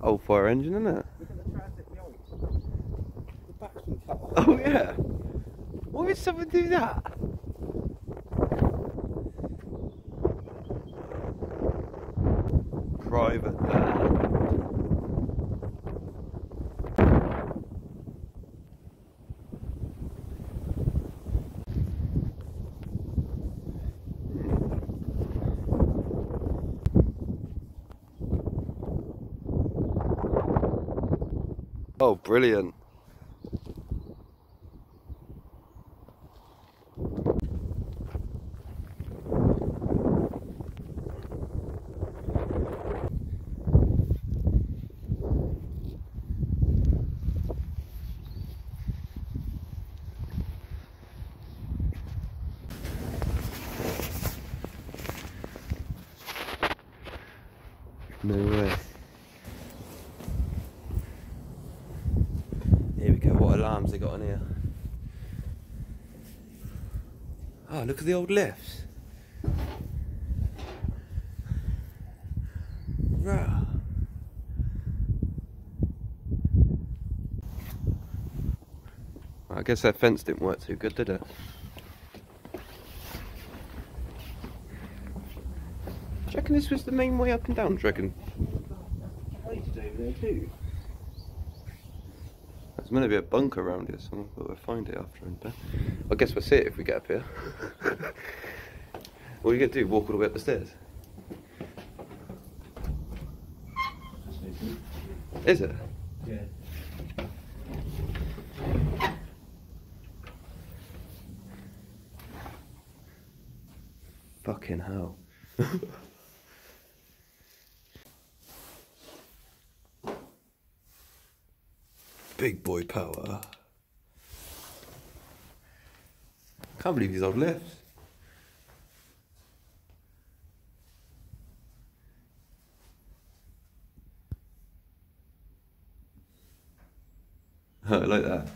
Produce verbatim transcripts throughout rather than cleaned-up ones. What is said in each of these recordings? oh four engine, isn't it? Look at the Transit Yolt. The back's cut off. Oh yeah. Why would someone do that? Private there. Oh, brilliant. No way. Here we go, what alarms they got on here. Oh, look at the old lifts. Right. I guess that fence didn't work too good, did it? Do you reckon this was the main way up and down, do you reckon? There's going to be a bunker around here somewhere, but we'll find it after and then. I guess we'll see it if we get up here. What are you going to do, walk all the way up the stairs? Is it? Yeah. Fucking hell. Big boy power. Can't believe these old lifts. Oh, I like that.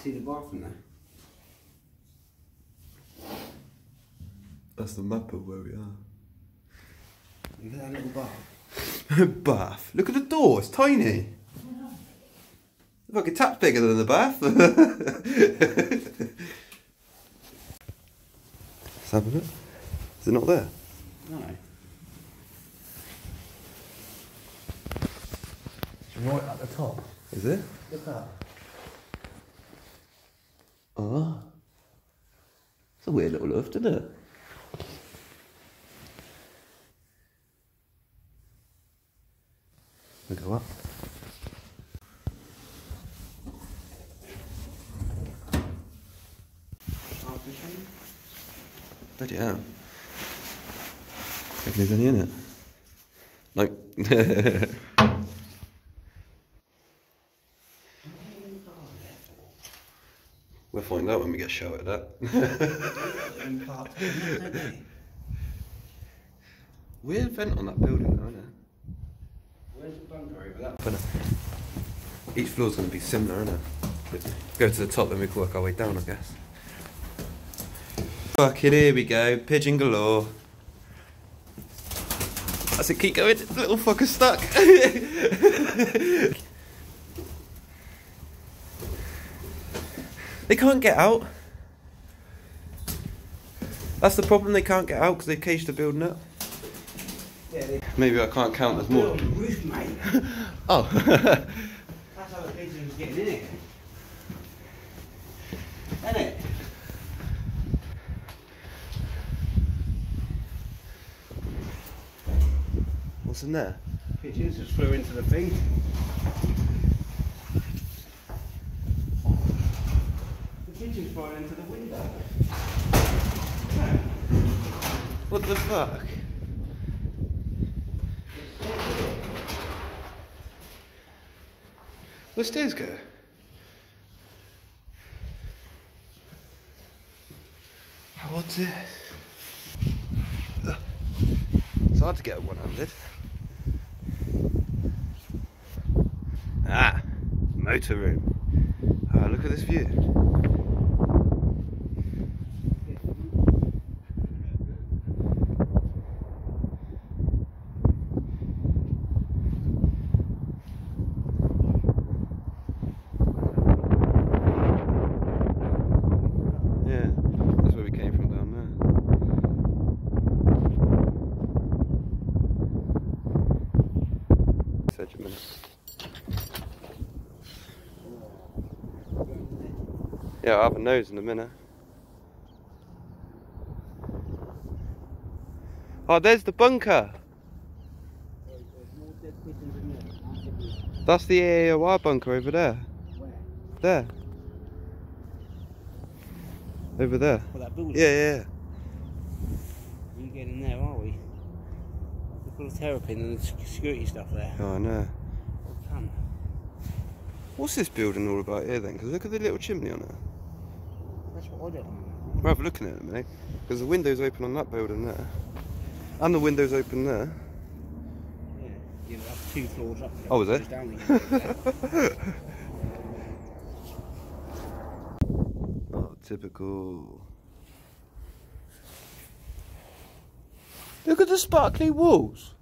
See the bar from there? That's the map of where we are. Look at that little bath. Bath. Look at the door, it's tiny. Yeah. The fucking tap's bigger than the bath. Let's have a look. Is it not there? No. It's right at the top. Is it? Look at that. Oh. It's a weird little lift, isn't it? We go up. Bloody hell. I reckon there's any in it. Nope. We'll find out when we get shouted at. Weird vent on that building though, isn't it? Each floor's going to be similar, isn't it? Go to the top, then we can work our way down, I guess. Fuck it, here we go. Pigeon galore. That's it, keep going. The little fucker's stuck. They can't get out. That's the problem, they can't get out because they've caged the building up. Maybe I can't count as more. Roof, mate. Oh. That's how the pigeons are getting in here. Isn't it? What's in there? Pigeons just flew into the thing. The pigeons flying into the window. What the fuck? Where's the stairs go? How odd's this? It's hard to get one-handed. Ah, motor room. Ah, look at this view. regiment. Yeah, I'll have a nose in a minute. Oh, there's the bunker. That's the A A O R bunker over there. Where? There. Over there. Well, that building. Yeah, yeah, yeah. We ain't getting in there, are we? They've got a terrapin and the security stuff there. Oh, I know. What What's this building all about here then? Because look at the little chimney on it. That's what I don't know. We'll have a look at it in a minute. Because the window's open on that building there. And the window's open there. Yeah, yeah, that's two floors up there. Oh, is it? Down there. Oh, typical. Look at the sparkly walls.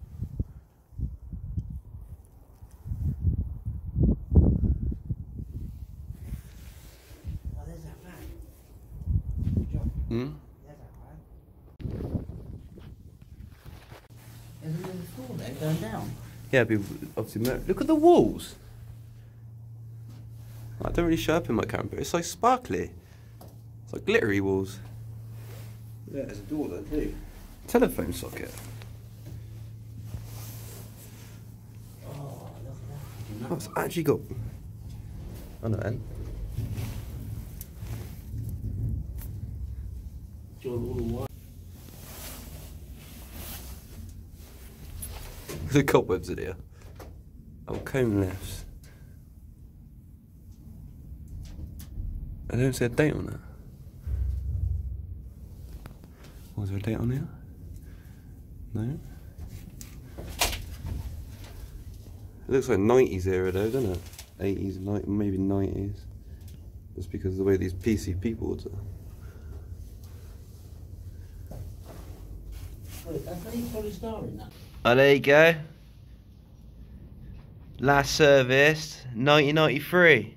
Oh, there's that van. Good job. Hmm? There's that van. There's another floor there going down. Yeah, it'd be obviously. Look at the walls. I don't really show up in my camera, but it's like sparkly. It's like glittery walls. Yeah, there's a door there too. Telephone socket. Oh, oh, it's actually got on the end. The cobwebs are here. Oh, comb lifts. I don't see a date on that. Was there a date on there? No? It looks like nineties era though, doesn't it? eighties, nineties, maybe nineties. Just because of the way these P C P boards are. Wait, that's how you put a star in that. Oh, there you go. Last serviced, nineteen ninety-three.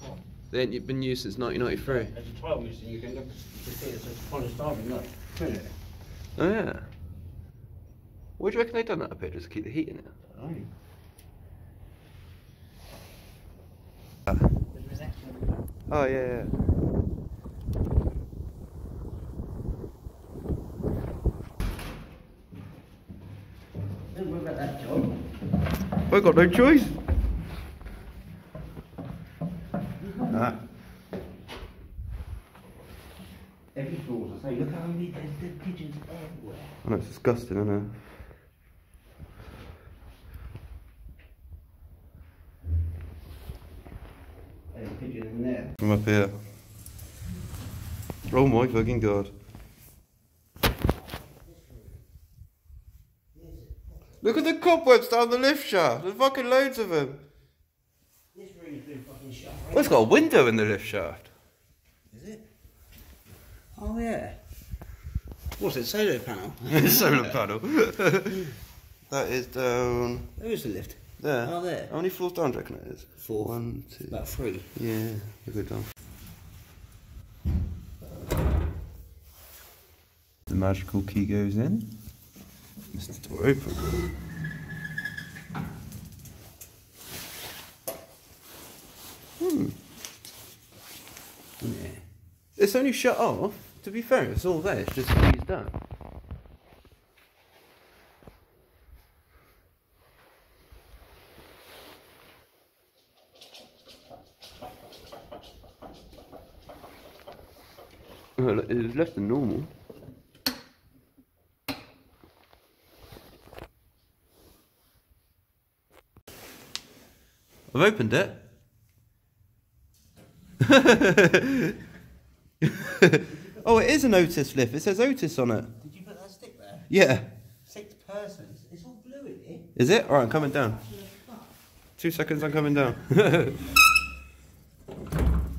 What? They ain't been used since nineteen ninety-three. There's a trial missing, you can look to see it, so it's upon a star in that. Yeah. Oh yeah. What do you reckon they've done that up here just to keep the heat in it? I don't know. Oh, yeah, yeah. Don't worry about that job. I've got no choice. Nah. Every floor, I say, look how many dead pigeons everywhere. I know, it's disgusting, isn't it? From up here. Oh my fucking god. Look at the cobwebs down the lift shaft. There's fucking loads of them. This room's been fucking shut. Well, it's got a window in the lift shaft. Is it? Oh yeah. What's it? Solar panel? Solar panel. That is down. Where is the lift? There. Oh, there. How many floors down do you reckon it is? Four. One, two. About three. Yeah, we'll go down. The magical key goes in. It's the door open. Hmm. Yeah. It's only shut off. To be fair, it's all there. It's just used up. It was less than normal. I've opened it. Oh, it is an Otis lift. It says Otis on it. Did you put that stick there? Yeah. Six persons. It's all blue in here. Is it? Alright, I'm coming down. Two seconds, I'm coming down.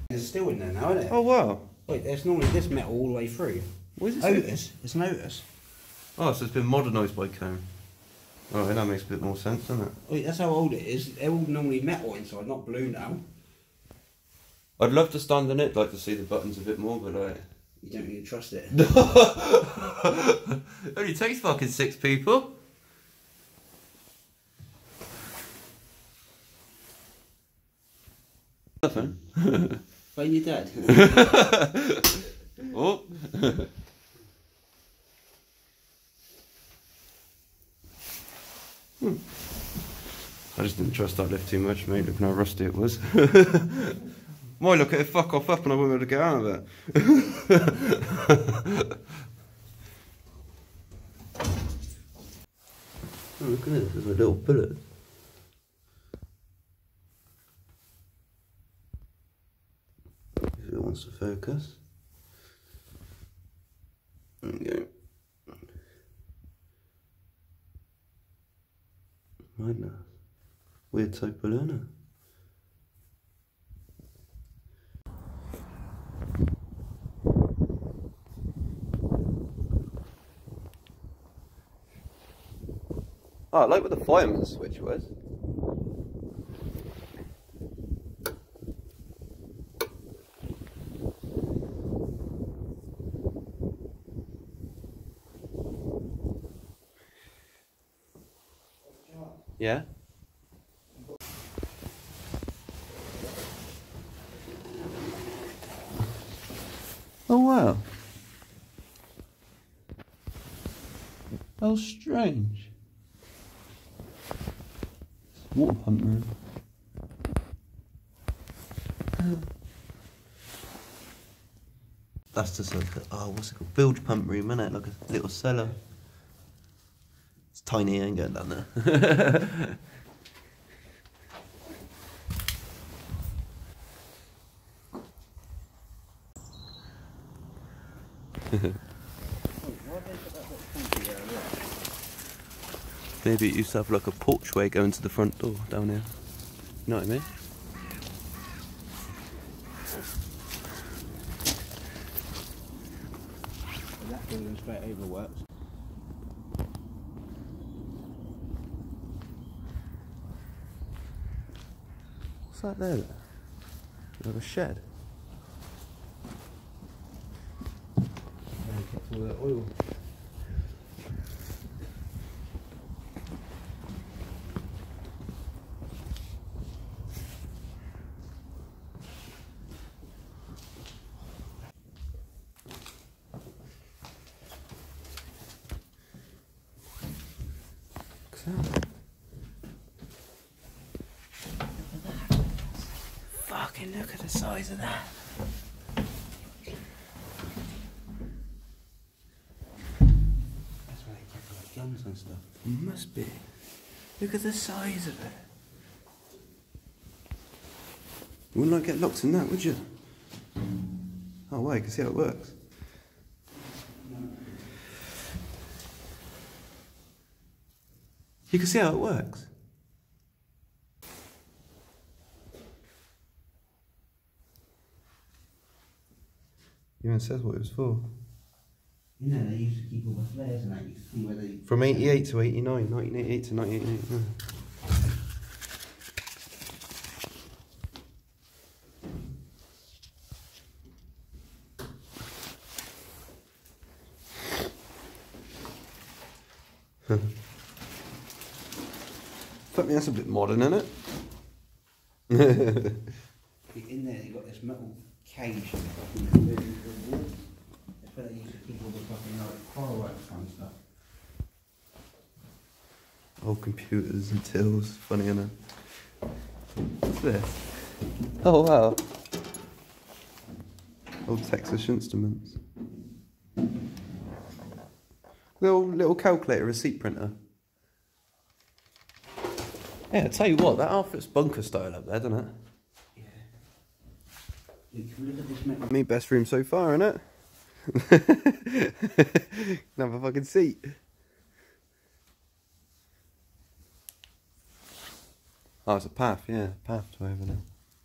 It's still in there now, isn't it? Oh, wow. Wait, there's normally this metal all the way through. What is this? Otis. It's an Otis. Oh, so it's been modernised by Cone. Oh, that makes a bit more sense, doesn't it? Wait, that's how old it is. They're all normally metal inside, not blue now. I'd love to stand in it, like to see the buttons a bit more, but I... You don't even trust it. It only takes fucking six people. Phone. Phone your dad. Oh. hmm. I just didn't trust that lift too much, mate. Look how rusty it was. Might look at it fuck off up and I won't be able to get out of it. Oh, look at this, there's a little bullet. If it wants to focus. There we go. Madness. Weird type of learner. Oh, I like what the fireman switch was. Yeah? Oh wow. How strange. Water pump room. That's just like a, oh, what's it called? Bilge pump room, isn't it? Like a little cellar. It's tiny, I ain't going down there. Maybe it used to have like a porchway going to the front door down here. You know what I mean? That building straight over works. What's that there? Like a shed. All that oil. Fucking look at the size of that. That's where they kept like guns and stuff. It must be. Look at the size of it. You wouldn't like get locked in that, would you? Oh wait, I can see how it works. You can see how it works. It even says what it was for. You know, they used to keep all the flares and that. You see where they. From eighty-eight to eighty-nine, nineteen eighty-eight to nineteen eighty-nine. Huh. I mean, that's a bit modern, isn't it? In there, they've got this metal cage in the fucking building for the wall. That's where they used to keep all the fucking like fireworks and stuff. Old computers and tills, funny, isn't it? What's this? Oh wow. Old Texas Instruments. Little, little calculator, receipt printer. Yeah, I tell you what, that outfit's bunker style up there, doesn't it? Yeah. You can look at this map. Me best room so far, innit? Can have a fucking seat. Oh, it's a path, yeah, path to over there.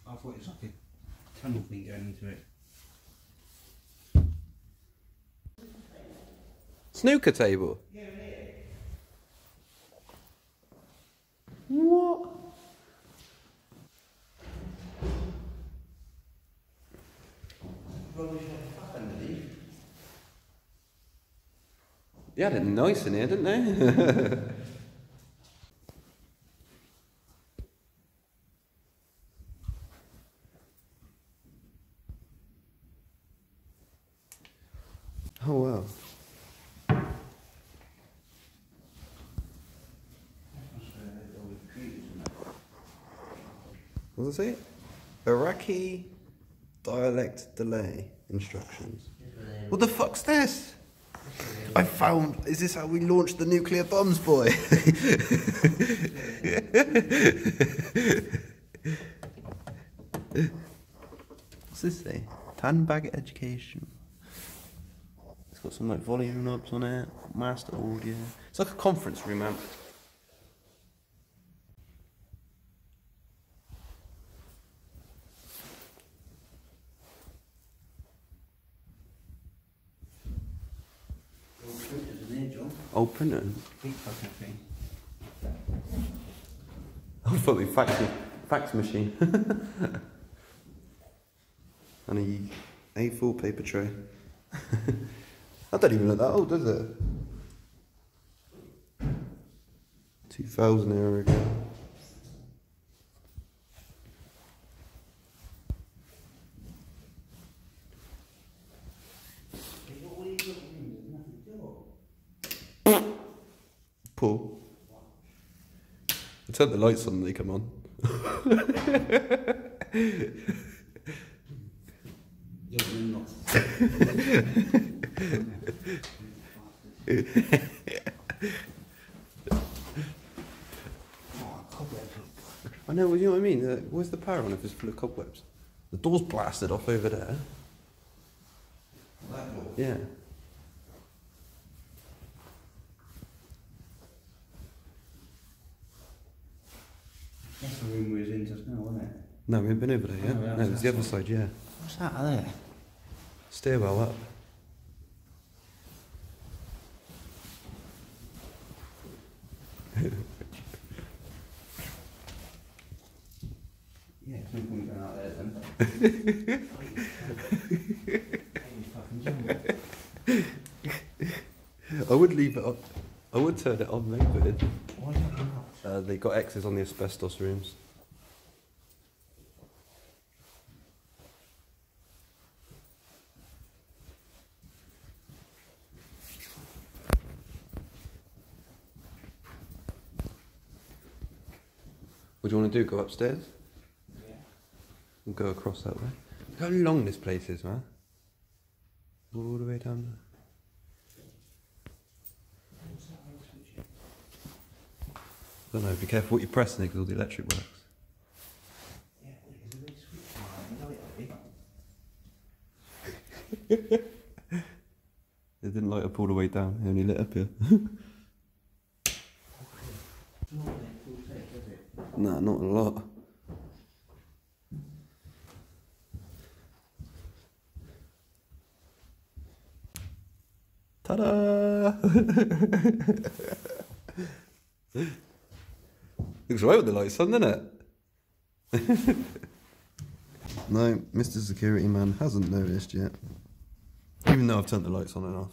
I thought it was like a tunnel thing going into it. Snooker table? Yeah, it is. What? They had it nice in here, didn't they? What does it say? Iraqi dialect delay instructions. What the fuck's this? I found, is this how we launched the nuclear bombs, boy? What's this thing? Handbag education. It's got some like volume knobs on it, master audio. It's like a conference room amp. Old printer. Big fucking thing. Oh, fucking fax, fax machine. And a A four paper tray. That don't even look that old, does it? two thousand era ago. Paul. I turned the lights on and they come on. I know, well, you know what I mean? Uh, where's the power on if it's full of cobwebs? The door's blasted off over there. That door? Yeah. That's the room we was in just now, wasn't it? No, we haven't been over there yet. Yeah? Oh, no, it was the other side, yeah. What's that there? Stairwell up. Yeah, it's no point going out there then. I would leave it up. I would turn it on, maybe, but it... Why not? Uh, they got X's on the asbestos rooms. What do you want to do? Go upstairs? Yeah. We'll go across that way. Look how long this place is, man. All the way down there. I don't know, be careful what you're pressing there because all the electric works. Yeah, there's a big switch. It didn't light up all the way down, it only lit up here. Nah, not a lot. Ta-da! Looks right with the lights on, doesn't it? No, Mister Security Man hasn't noticed yet. Even though I've turned the lights on and off.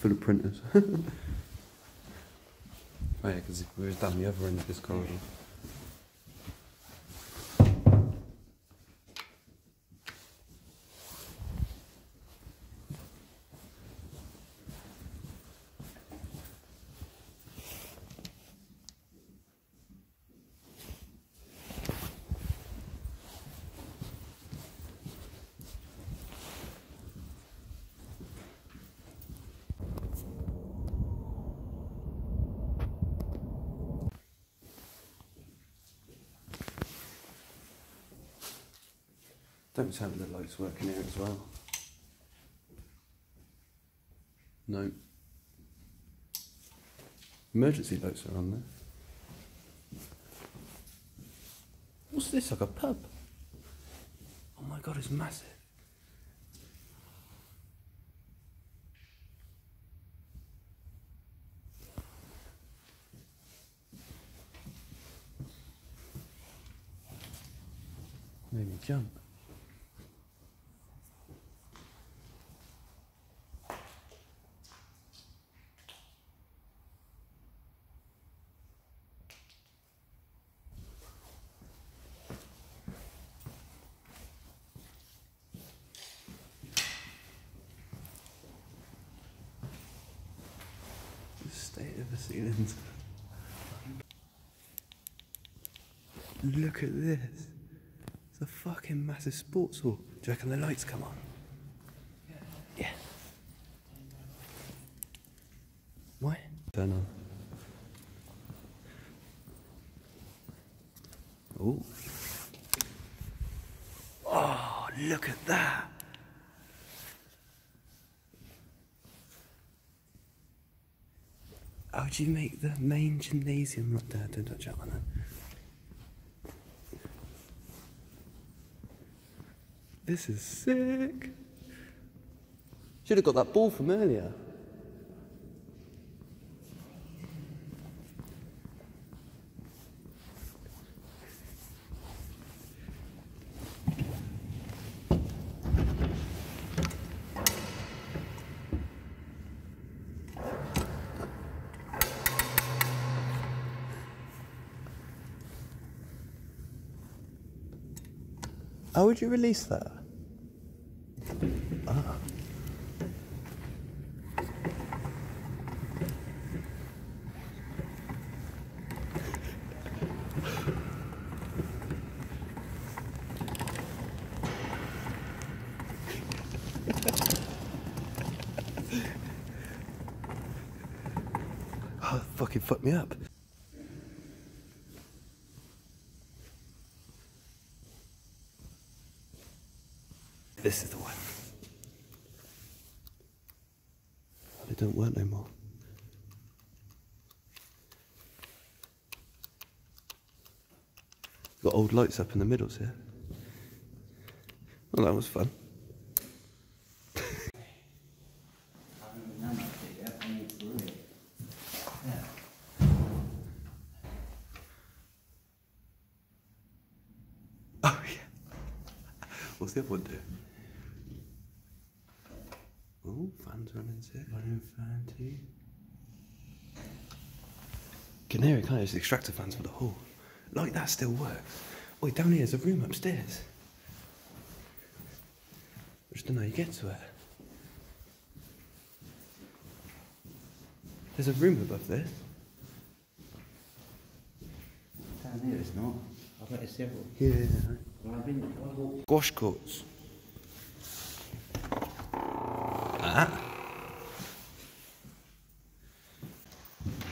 Full of printers. Right, yeah, because we were down the other end of this corridor. Don't tell me the lights working here as well. No. Emergency lights are on there. What's this, like a pub? Oh my god, it's massive. Made me jump. ceilings. Look at this. It's a fucking massive sports hall. Do you reckon the lights come on? Yeah. Yeah. Why? Turn on. Oh. Oh, look at that. How do you make the main gymnasium look there? Don't touch that one then. This is sick. Should have got that ball from earlier. How would you release that? Ah. Oh, fucking fucked me up. This is the one. They don't work no more. Got old lights up in the middles here. Well, that was fun. Oh yeah. What's the other one do? Oh, fans running sick. Running fan too. Can hear it, can't you? It's the extractor fans for the hall. Like that still works. Oh, down here's a room upstairs. I just don't know how you get to it. There's a room above this. Down here it's not. I bet there's several. Yeah. Well, I've been to Gosh courts.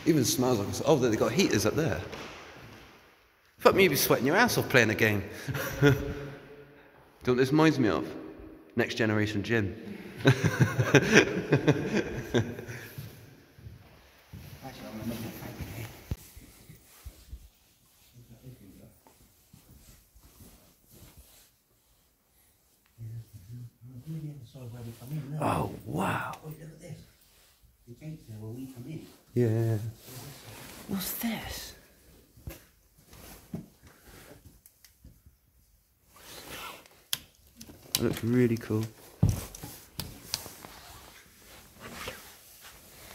Even smells like a... Oh, they've got heaters up there. Fuck me, you'd be sweating your ass off playing a game. Do you know what this reminds me of? Next Generation Gym. Oh, wow. Oh, look at this. The gates there where we come in. Yeah. What's this? That looks really cool.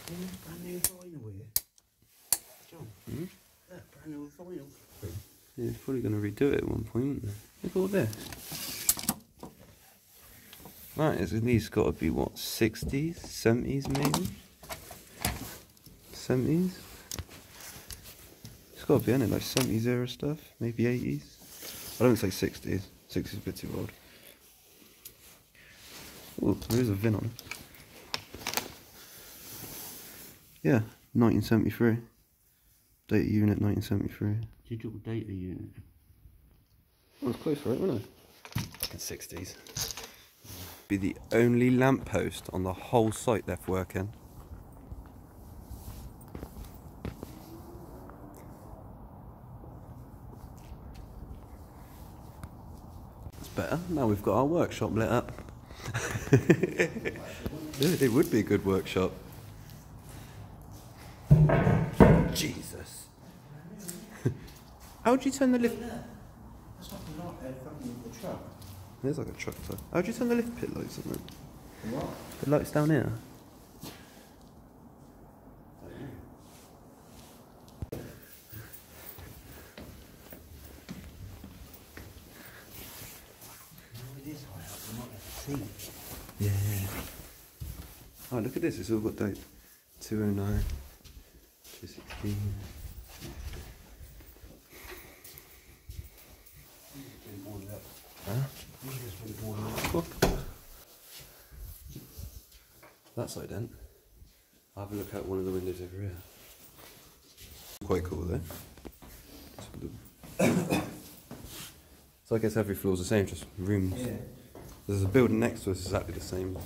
Brand new vinyl here. John, hmm? That brand new vinyl. Yeah, it's probably going to redo it at one point, wouldn't it? Look at all this. That is at least got to be what, sixties, seventies maybe? seventies? It's got to be, isn't it? Like seventies era stuff, maybe eighties? I don't say sixties, sixties is a bit too old. Oh, there's a V I N on it. Yeah, nineteen seventy-three. Data unit nineteen seventy-three. Digital data unit. Well, it's close for it, wasn't it? Fucking sixties. Be the only lamppost on the whole site left working. That's better, now we've got our workshop lit up. Yeah, it would be a good workshop. Jesus. How would you turn the lift? That's not the light there in front of the truck. There's like a truck type. How do you turn the lift pit lights on then? What? The lights down here. Yeah. Oh, look at this. It's all got date two oh nine. kriegen. Huh? Look. That's like then. I'll have a look out one of the windows over here. Quite cool though. So I guess every floor's the same, just rooms. Yeah. There's a building next to us exactly the same.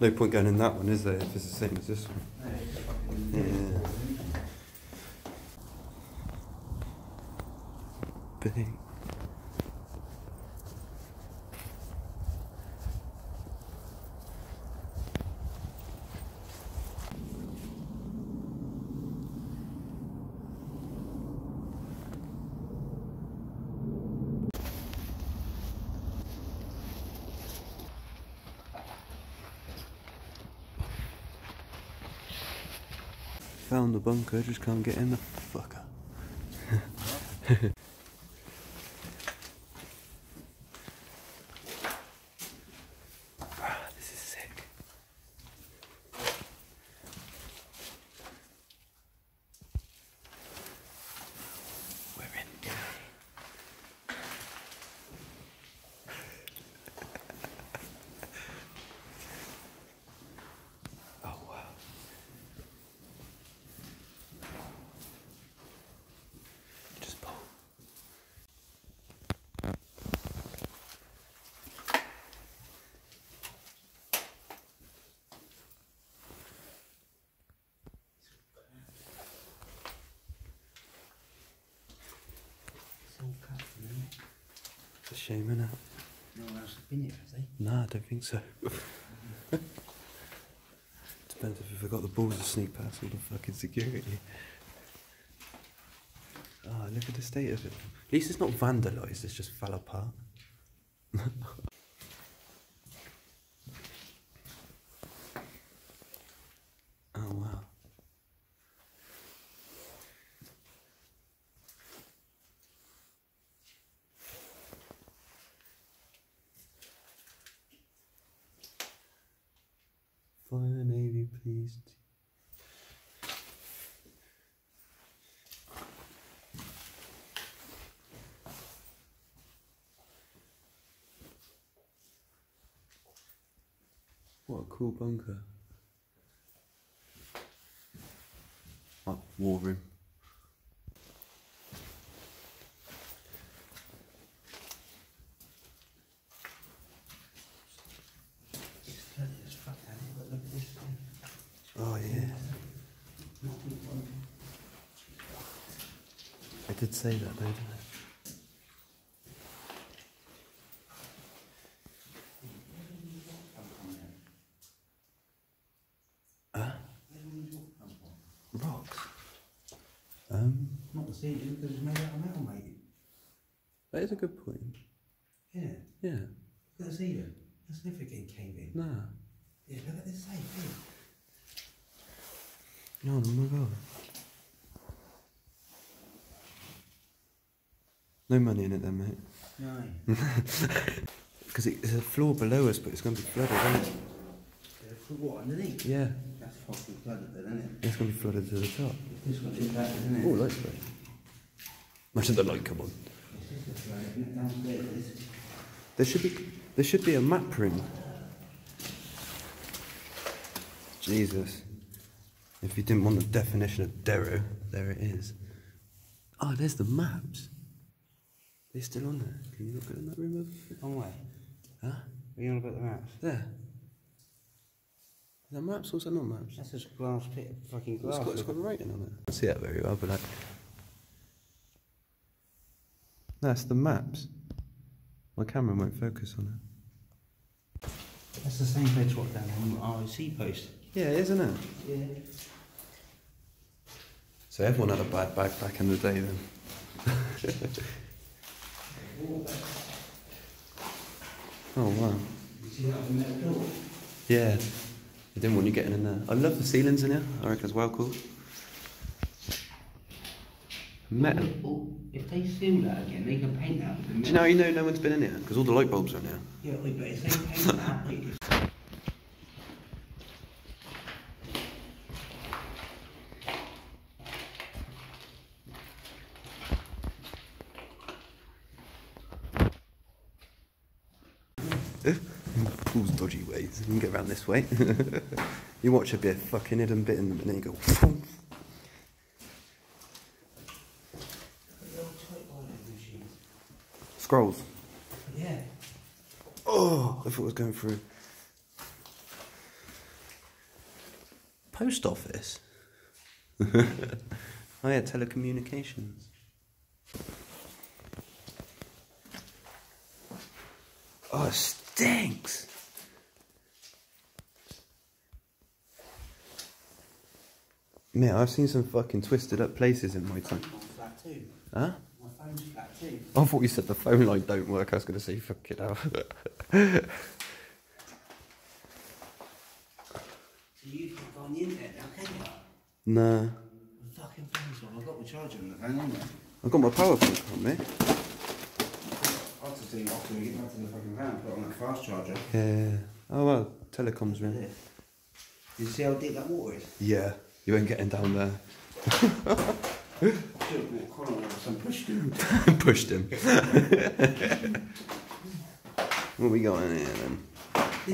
No point going in that one, is there, if it's the same as this one? Yeah. Big. Found the bunker, just can't get in the fucker. Ah, this is sick. We're in today. It's a shame, isn't it? No one else has been here, have they? Nah, I don't think so. Depends if we've got the balls to sneak past all the fucking security. Ah, oh, look at the state of it. At least it's not vandalised, it's just fell apart. Fire navy, please. What a cool bunker. Like war room. Oh yeah. I did say that though, didn't I? Huh? Rocks? Um... Not the ceiling, because it's made out of metal, mate. That is a good point. Yeah. Yeah. Look at the ceiling. That's never getting caved in. Nah. Yeah, look at this safe here. No, no, no, no. No money in it then, mate. No. Because it's a floor below us, but it's going to be flooded, isn't it? Yeah, for what, underneath? Yeah. That's fucking flooded then, isn't it? It's going to be flooded to the top. This one is that, isn't it? Oh, light spray. Imagine the light come on. There should be, there should be a map room. Jesus. If you didn't want the definition of Dero, there it is. Oh, there's the maps. They're still on there. Can you not go in that room over? On where? Huh? What are you on about the maps? There. Is that maps or is that not maps? That's just glass pit, fucking glass. It's got, it's got writing on it. I don't see that very well, but like... That's the maps. My camera won't focus on it. That's the same place what down on the R O C post. Yeah, isn't it? Yeah. So everyone had a bad bag back in the day then. Oh wow. You see that from that door? Yeah. I didn't want you getting in there. I love the ceilings in here. I reckon it's well cool. Metal. Well, if they seal that again, they can paint that. Do you know how you know no one's been in here? Because all the light bulbs are in here. Yeah, but if they paint that, they just... Fool's dodgy ways. You can go around this way. You watch a bit of fucking hidden bit in them and then you go. Scrolls. Yeah. Oh, I thought it was going through. Post office. Oh yeah, telecommunications. Oh, it stinks. Man, I've seen some fucking twisted up places in my time. Flat too. Huh? My phone's flat too. I thought you said the phone line don't work. I was going to say fuck it out. So you can go on the internet now, can you? Nah. My fucking phone's on. I've got my charger on the phone, haven't I? I've got my power bank on me. I'll just do it off and get back to the fucking van, put it on that fast charger. Yeah. Oh well, telecoms, man. Yeah. Did you see how deep that water is? Yeah. You ain't getting down there. Pushed him. Pushed him. What we got in here then?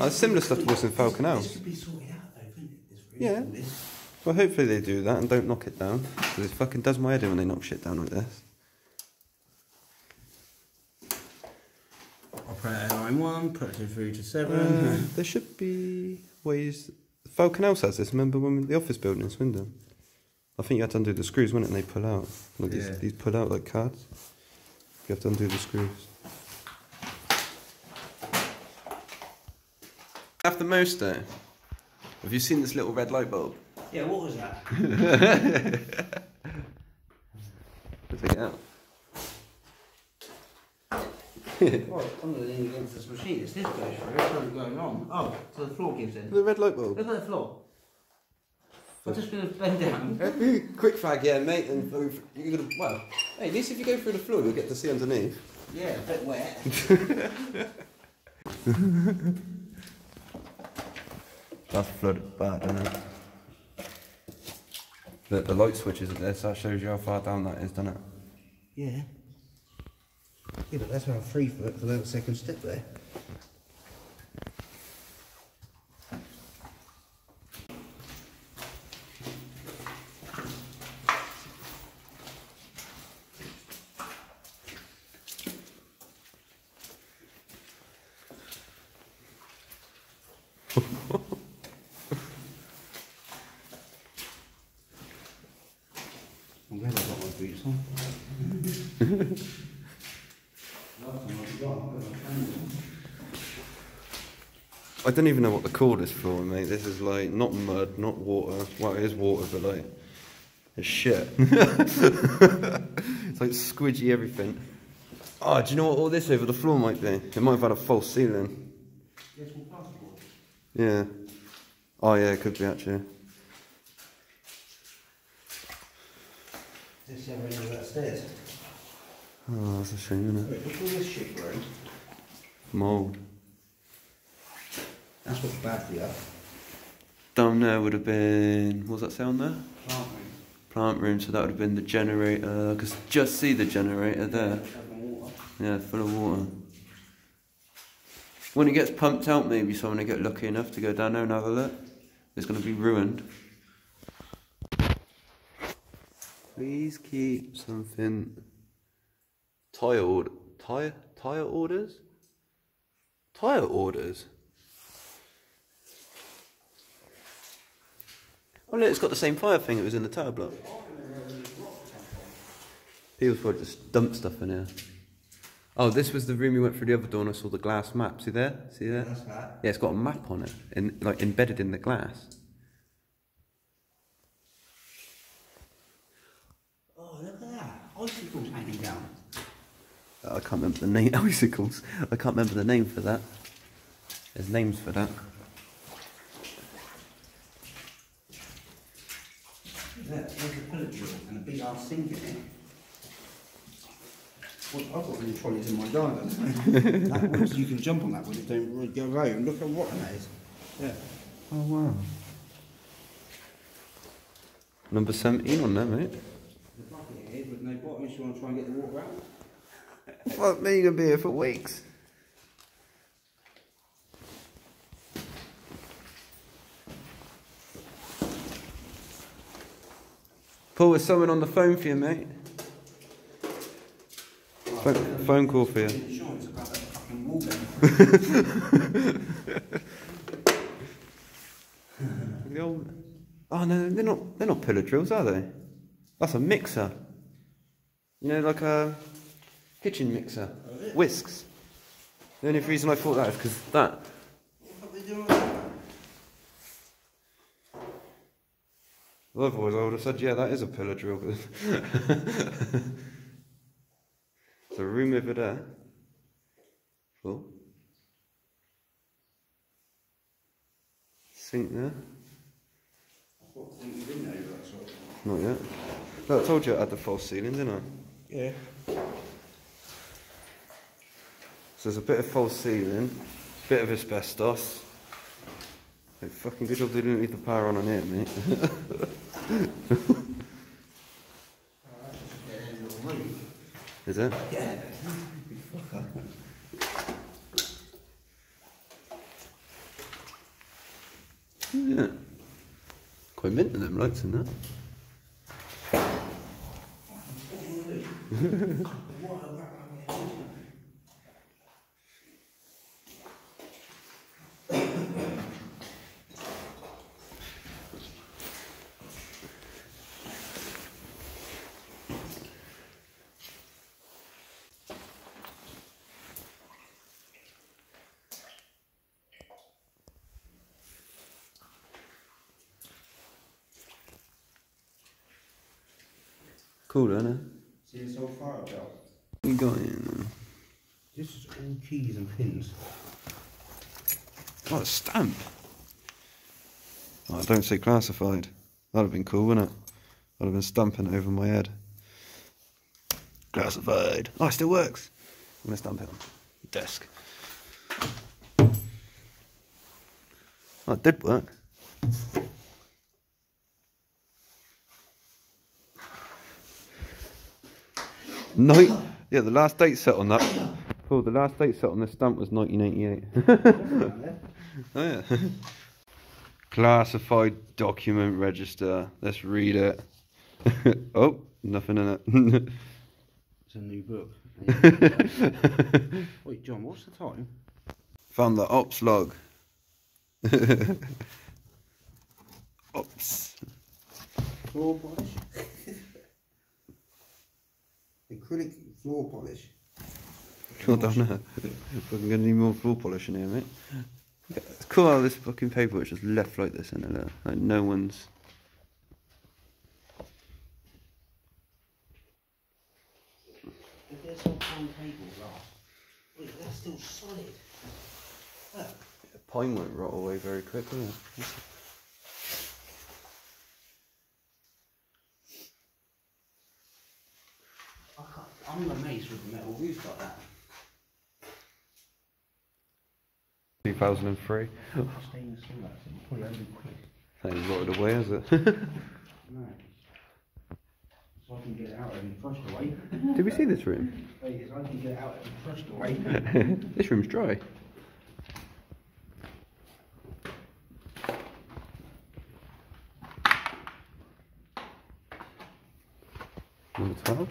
Oh, similar stuff to what's in Falcon House. This could be sorted out though, couldn't it? This really, yeah. Well, hopefully they do that and don't knock it down. Because it fucking does my head in when they knock shit down like this. Operator nine one, production three to seven. Uh, there should be ways. Falcon House has this, remember when the office building in Swindon? I think you had to undo the screws, wouldn't it, and they pull out. Like yeah. these, these pull out like cards. You have to undo the screws. After most though, have you seen this little red light bulb? Yeah, what was that? Let's take it out. Well, I'm going to lean against this machine. It's this place, right? Something's going on. Oh, so the floor gives in. The red light bulb. Look at the floor. I'm just going to bend down. Quick fag, yeah, mate. And you're going to, well, hey, at least if you go through the floor, you'll get to see underneath. Yeah, a bit wet. That's flooded bad, isn't it? The, the light switch isn't there, so that shows you how far down that is, doesn't it? Yeah. Yeah, but that's around three foot for that second step there. I'm glad I've got my boots on. I don't even know what to call this floor, mate. This is like not mud, not water. Well, it is water, but like it's shit. It's like squidgy everything. Oh, do you know what all this over the floor might be? It might have had a false ceiling. Yeah. Oh yeah, it could be actually. This is the other upstairs. Oh, that's a shame, isn't it? Wait, look at all this shit, bro. Mould. That's what's bad for you. Down there would have been, what does that say on there? Plant room. Plant room, so that would have been the generator. I could just see the generator there. Yeah, full of water. When it gets pumped out, maybe someone will get lucky enough to go down there and have a look. It's going to be ruined. Please keep something. Tire order, tire, tire orders? Tire orders? Oh look, it's got the same fire thing that was in the tire block. People probably just dump stuff in here. Oh, this was the room we went through the other door and I saw the glass map. See there? See there? Yeah, it's got a map on it, in, like embedded in the glass. Oh, look at that. Icicles hanging down. I can't remember the name. Icicles. I can't remember the name for that. There's names for that. There's a pellet drill and a big ass sink in it. Well, I've got little trolleys in my garden. That one, so you can jump on that one if you don't go round. Look at what that is. Yeah. Oh wow. Number seventeen on there, mate. The bucket here with no bottom, so you want to try and get the water out. Fuck me, you're going to be here for weeks. Paul, was someone on the phone for you, mate? Phone, phone call for you. Insurance about that fucking wall down. The old... Oh no, they're not. They're not pillar drills, are they? That's a mixer. You know, like a kitchen mixer, whisks. The only reason I thought that is because that. Otherwise, I would have said, yeah, that is a pillar drill. There's a room over there. Cool. Sink there. Not yet. No, I told you I had the false ceiling, didn't I? Yeah. So there's a bit of false ceiling, a bit of asbestos. Hey, fucking good job they didn't leave the power on on here, mate. Is it? Yeah. Yeah. Quite mint with them lights in that. Cool, isn't it? See, it's all fire belt. What you got in them? This is all keys and pins. Oh, a stamp! Oh, don't say classified. That'd have been cool, wouldn't it? I'd have been stamping it over my head. Classified! Oh, it still works! I'm gonna stamp it on the desk. Oh, it did work. Night, yeah, the last date set on that. Paul, the last date set on this stamp was nineteen eighty-eight. Oh yeah. Classified document register. Let's read it. Oh, nothing in it. It's a new book. Wait, John, what's the time? Found the ops log. Ops. Oh, boy. Acrylic floor polish. God damn it. Fucking gonna need more floor polish in here, mate. It's cool how this fucking paper is just left like this in it. Like no one's. If there's some pine cables off. Wait, that's still solid. Look. The pine won't rot away very quickly. I'm amazed with the metal roof like that. two thousand three. Oh. Stainless steel, that's probably one hundred quid. That ain't rotted away, has it? No. So I can get it out and flushed away. Did we see this room? Wait, so I can get it out and flushed away. This room's dry. Number twelve.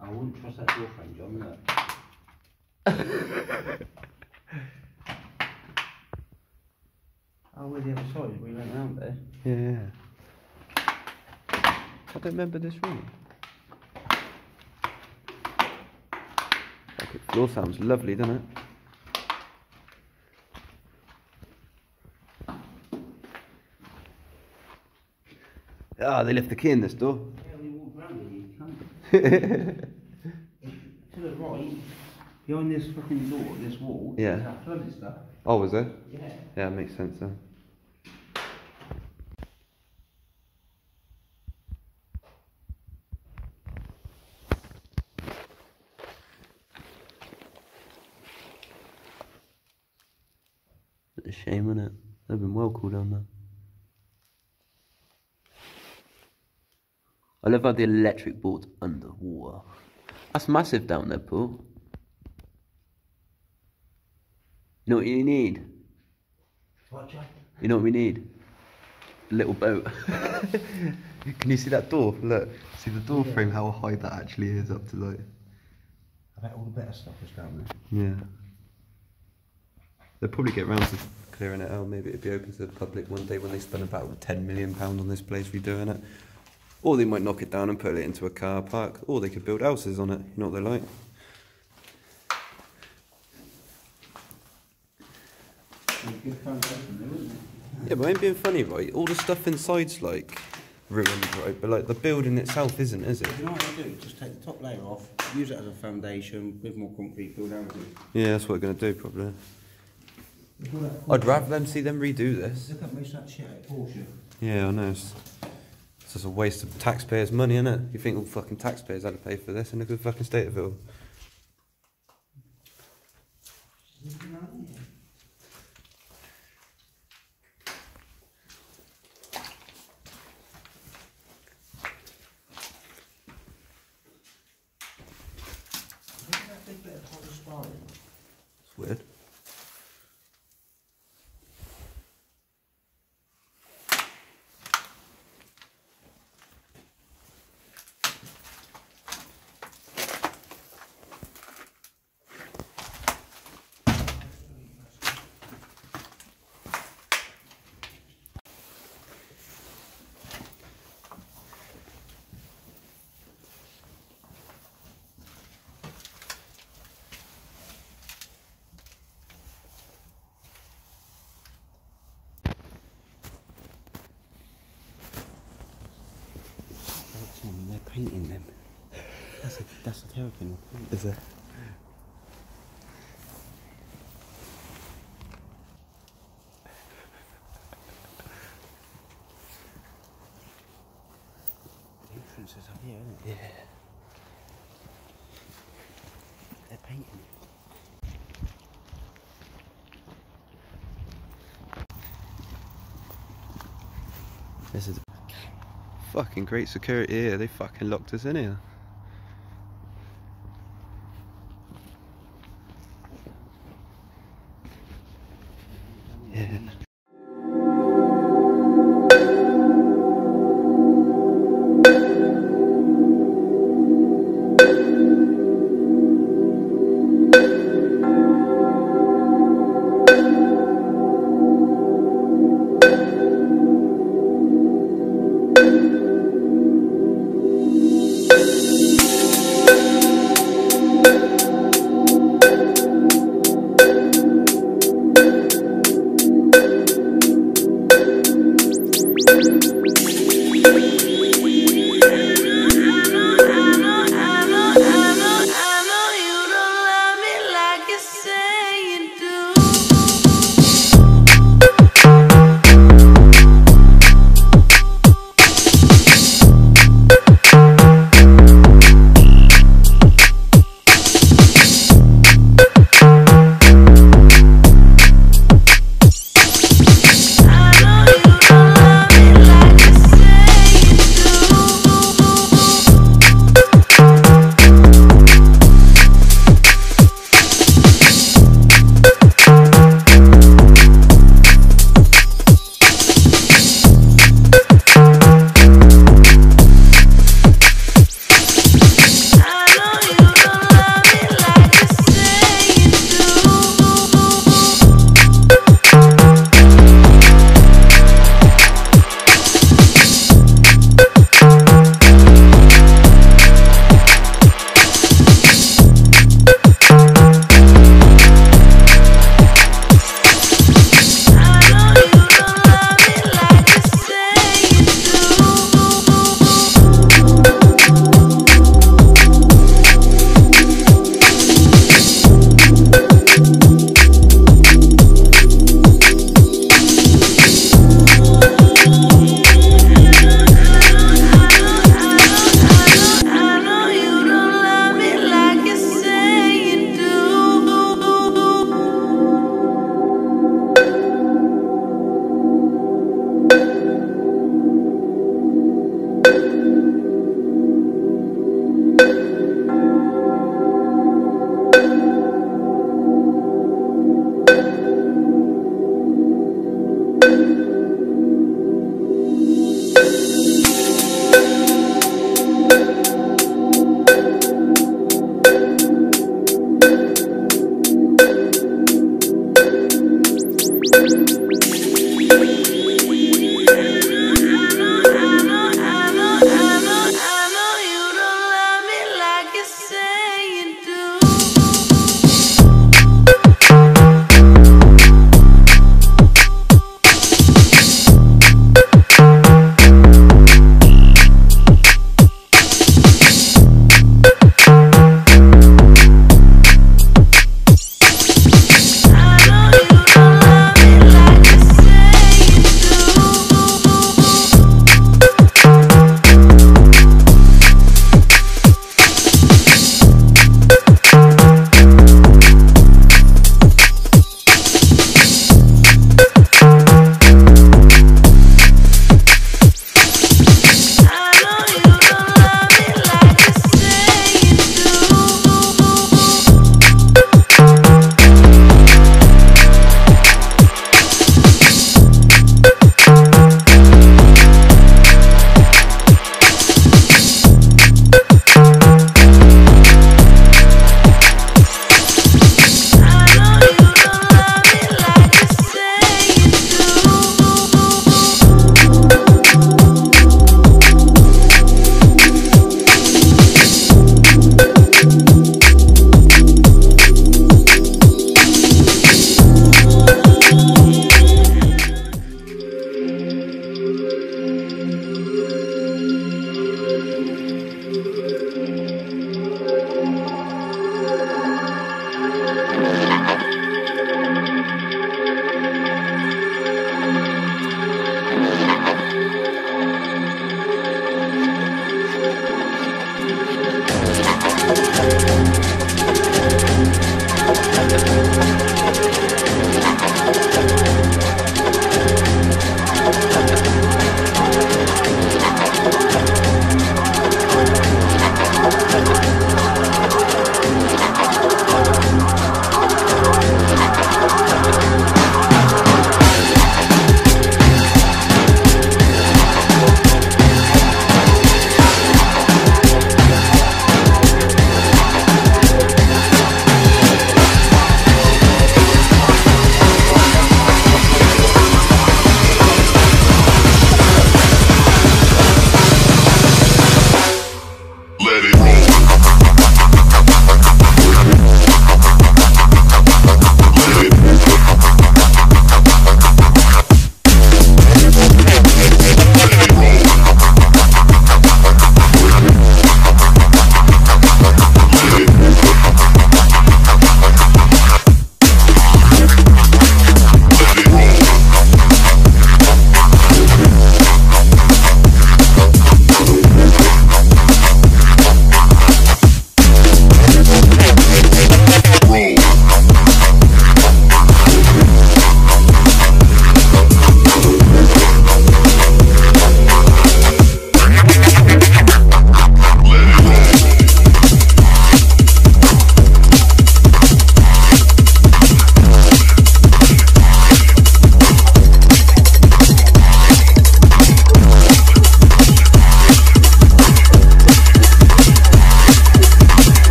I wouldn't trust that door frame, John, no. Oh, we're the other side, we went round there. Yeah. I don't remember this room. That floor sounds lovely, doesn't it? Ah, oh, they left the key in this door. Yeah, we walked round here, you can't. To the right, behind this fucking door, this wall, yeah. That flooded stuff. Oh, was there? Yeah. Yeah, it makes sense then. It's a shame, isn't it? They've been well cool down there. I love how the electric board's underwater. That's massive down there, Paul. You know what you need? What, John? You know what we need? little boat. Can you see that door? Look, see the door yeah. frame, how high that actually is up to like... I bet all the better stuff is down there. Yeah. They'll probably get round to clearing it out. Maybe it'll be open to the public one day when they spend about ten million pounds on this place redoing it. Or they might knock it down and put it into a car park. Or they could build houses on it, you know what they like. Yeah, but I ain't being funny, right? All the stuff inside's like ruined, right? But like the building itself isn't, is it? You know what I do? Just take the top layer off, use it as a foundation, with more concrete, build houses. Yeah, that's what we're gonna do probably. I'd rather them see them redo this. Look at most of that shit at Porsche. Yeah, I know. It's just a waste of taxpayers' money, isn't it? You think all fucking taxpayers had to pay for this, and look at the fucking state of it all. Weird. Painting them. That's a, that's a terrible thing. Is it? The entrance is up here, isn't it? Yeah. They're painting it. This is fucking great security here, they fucking locked us in here. Yeah. Thank you.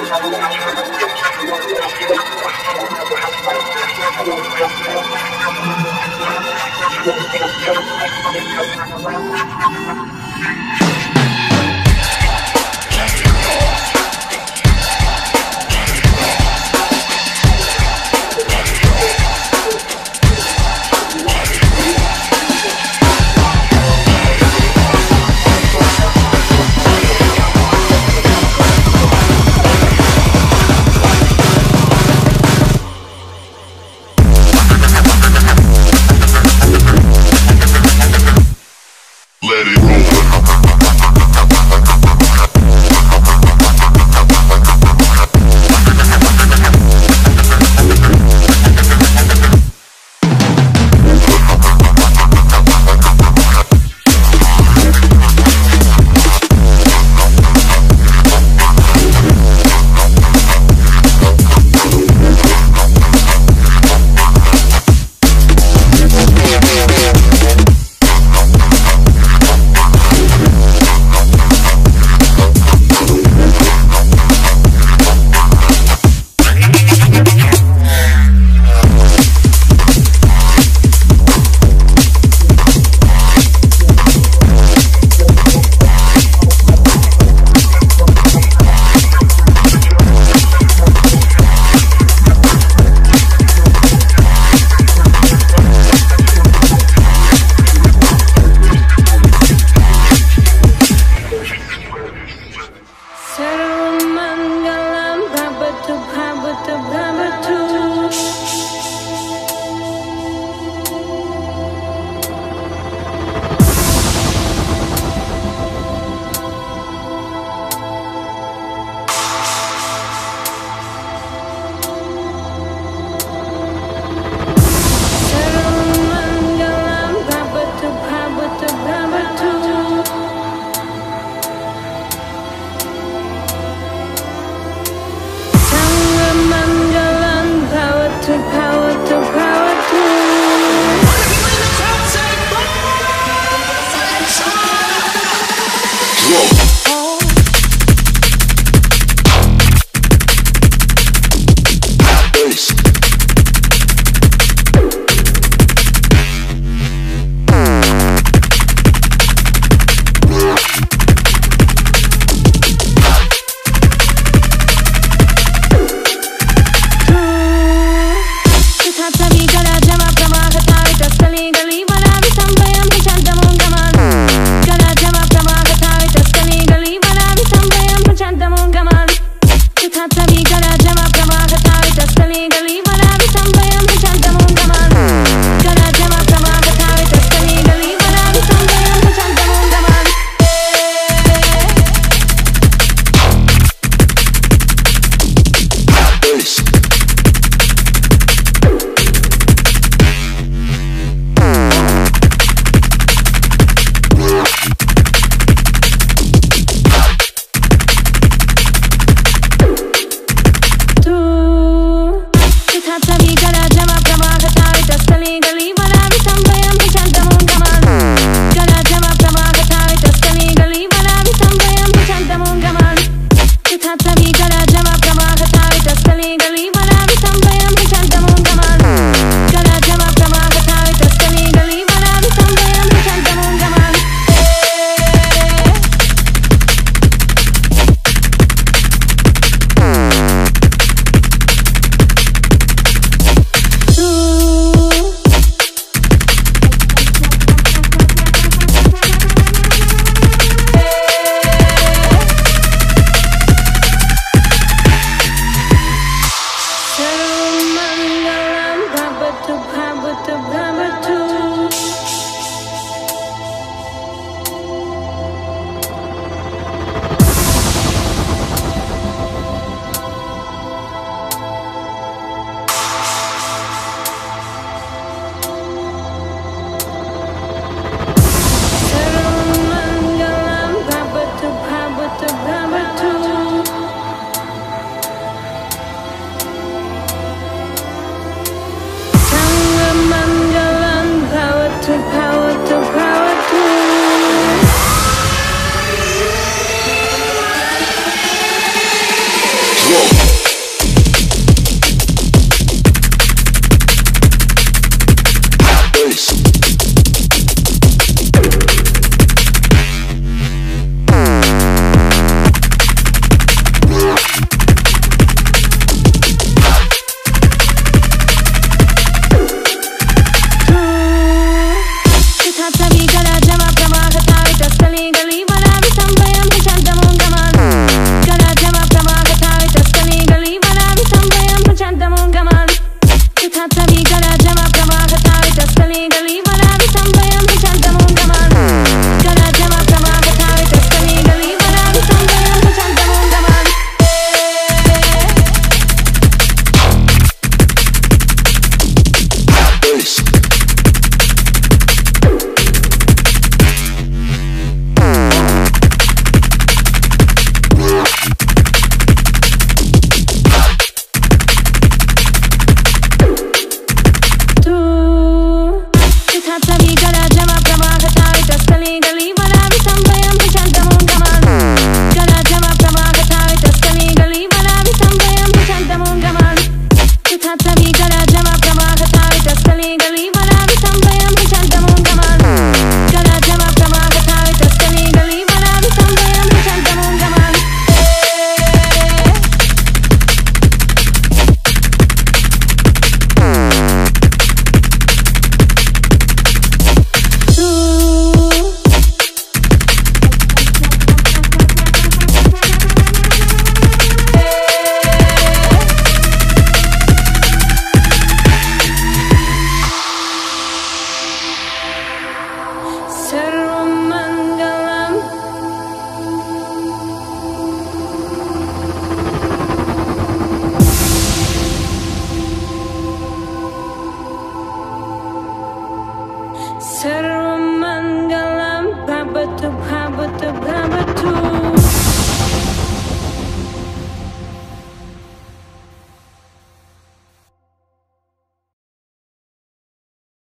We'll be right back. Whoa.